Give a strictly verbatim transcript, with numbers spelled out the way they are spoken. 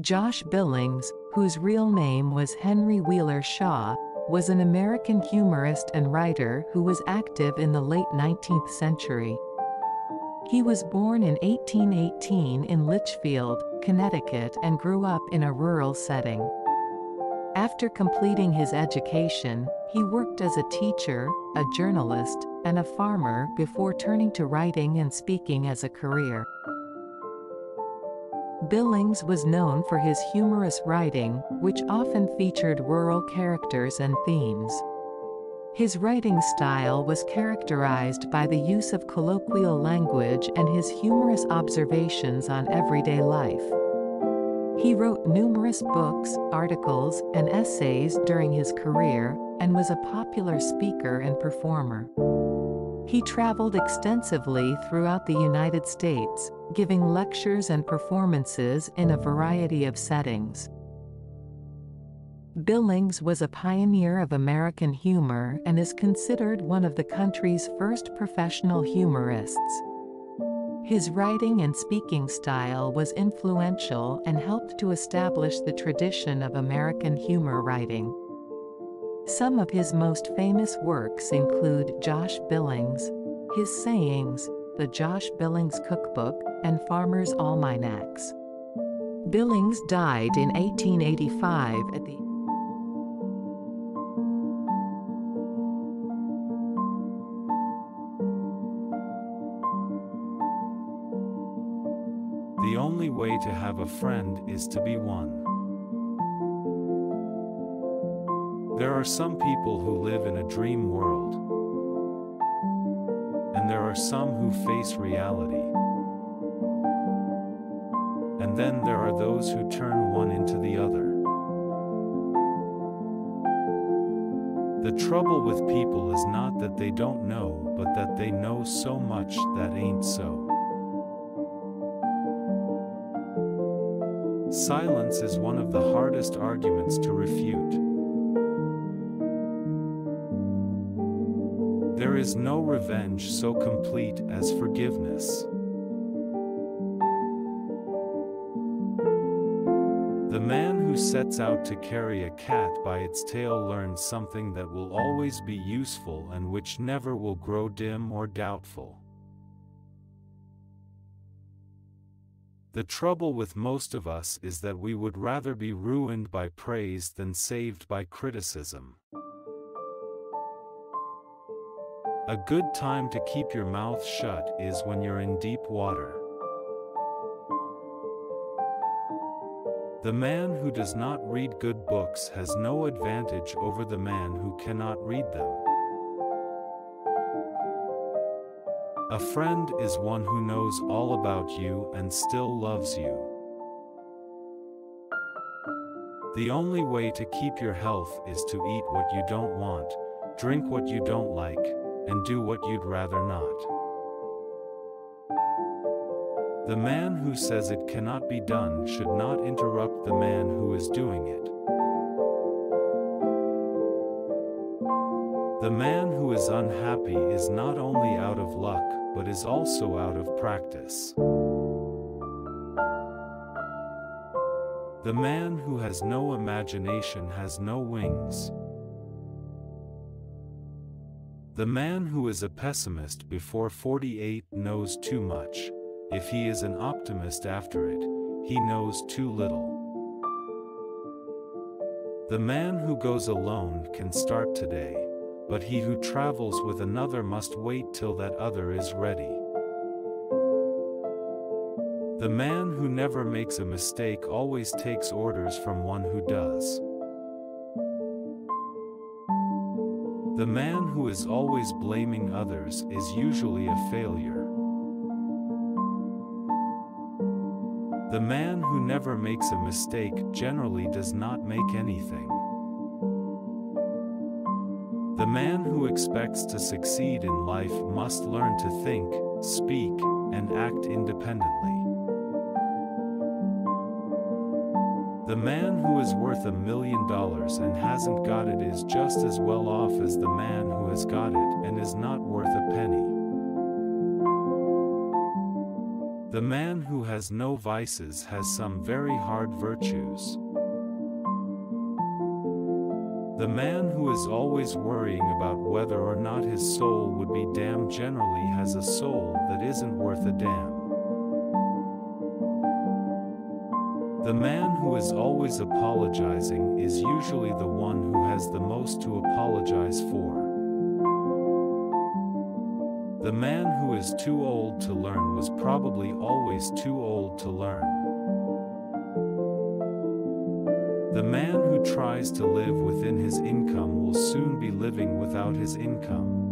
Josh Billings, whose real name was Henry Wheeler Shaw, was an American humorist and writer who was active in the late nineteenth century. He was born in eighteen eighteen in Litchfield, Connecticut, and grew up in a rural setting. After completing his education, he worked as a teacher, a journalist, and a farmer before turning to writing and speaking as a career. Billings was known for his humorous writing, which often featured rural characters and themes. His writing style was characterized by the use of colloquial language and his humorous observations on everyday life. He wrote numerous books, articles, and essays during his career, and was a popular speaker and performer. He traveled extensively throughout the United States, giving lectures and performances in a variety of settings. Billings was a pioneer of American humor and is considered one of the country's first professional humorists. His writing and speaking style was influential and helped to establish the tradition of American humor writing. Some of his most famous works include Josh Billings, His Sayings, The Josh Billings Cookbook, and Farmer's Allminax. Billings died in eighteen eighty-five at the The only way to have a friend is to be one. There are some people who live in a dream world, and there are some who face reality. And then there are those who turn one into the other. The trouble with people is not that they don't know, but that they know so much that ain't so. Silence is one of the hardest arguments to refute. There is no revenge so complete as forgiveness. The man who sets out to carry a cat by its tail learns something that will always be useful and which never will grow dim or doubtful. The trouble with most of us is that we would rather be ruined by praise than saved by criticism. A good time to keep your mouth shut is when you're in deep water. The man who does not read good books has no advantage over the man who cannot read them. A friend is one who knows all about you and still loves you. The only way to keep your health is to eat what you don't want, drink what you don't like, and do what you'd rather not. The man who says it cannot be done should not interrupt the man who is doing it. The man who is unhappy is not only out of luck, but is also out of practice. The man who has no imagination has no wings. The man who is a pessimist before forty-eight knows too much. If he is an optimist after it, he knows too little. The man who goes alone can start today, but he who travels with another must wait till that other is ready. The man who never makes a mistake always takes orders from one who does. The man who is always blaming others is usually a failure. The man who never makes a mistake generally does not make anything. The man who expects to succeed in life must learn to think, speak, and act independently. The man who is worth a million dollars and hasn't got it is just as well off as the man who has got it and is not worth a penny. The man who has no vices has some very hard virtues. The man who is always worrying about whether or not his soul would be damned generally has a soul that isn't worth a damn. The man who is always apologizing is usually the one who has the most to apologize for. The man who is too old to learn was probably always too old to learn. The man who tries to live within his income will soon be living without his income.